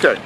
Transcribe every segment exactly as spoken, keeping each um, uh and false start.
Okay.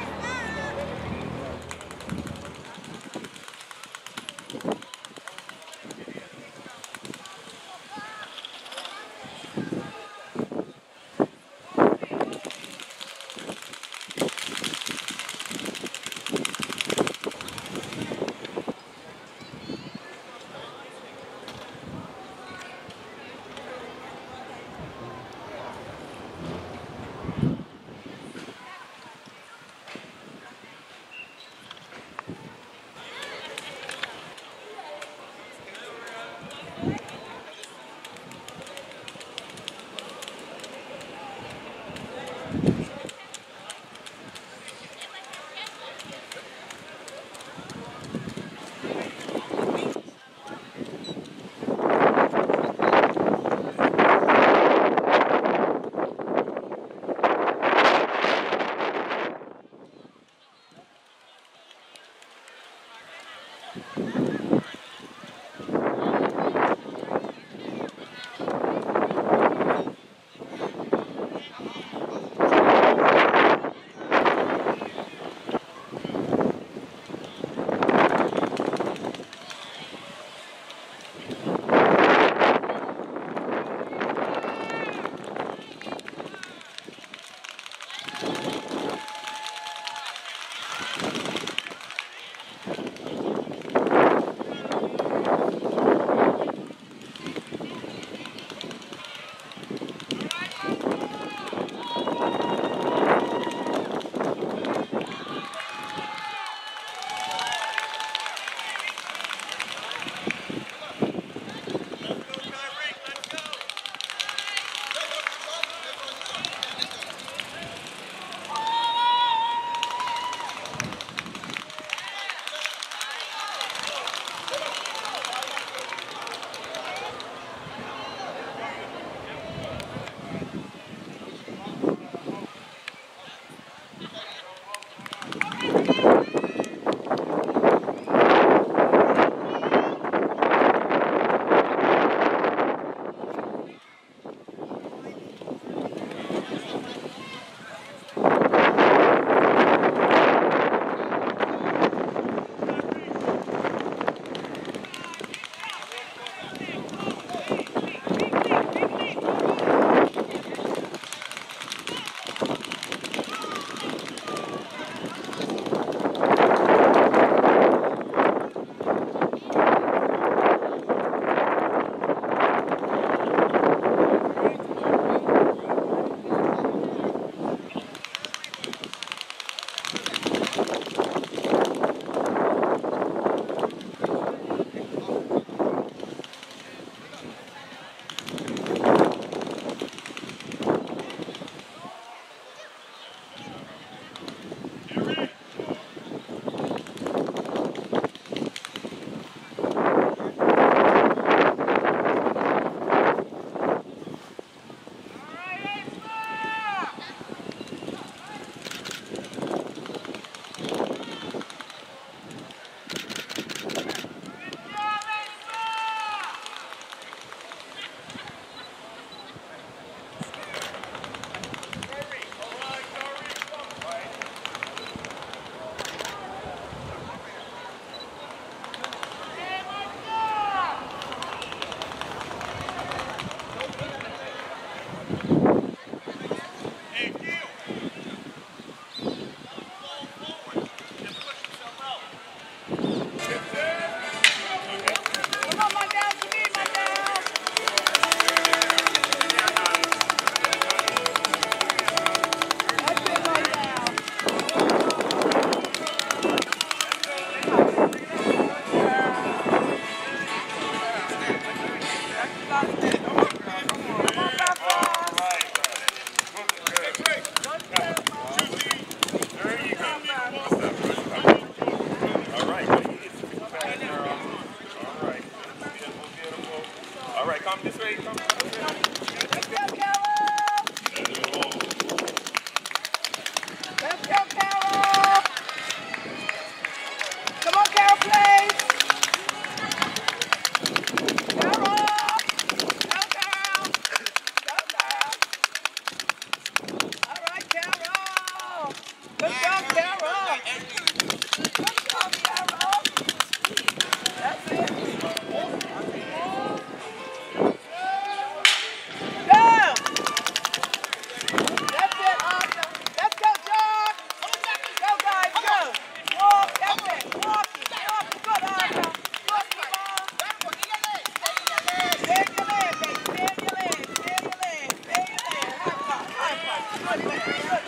¡Vamos!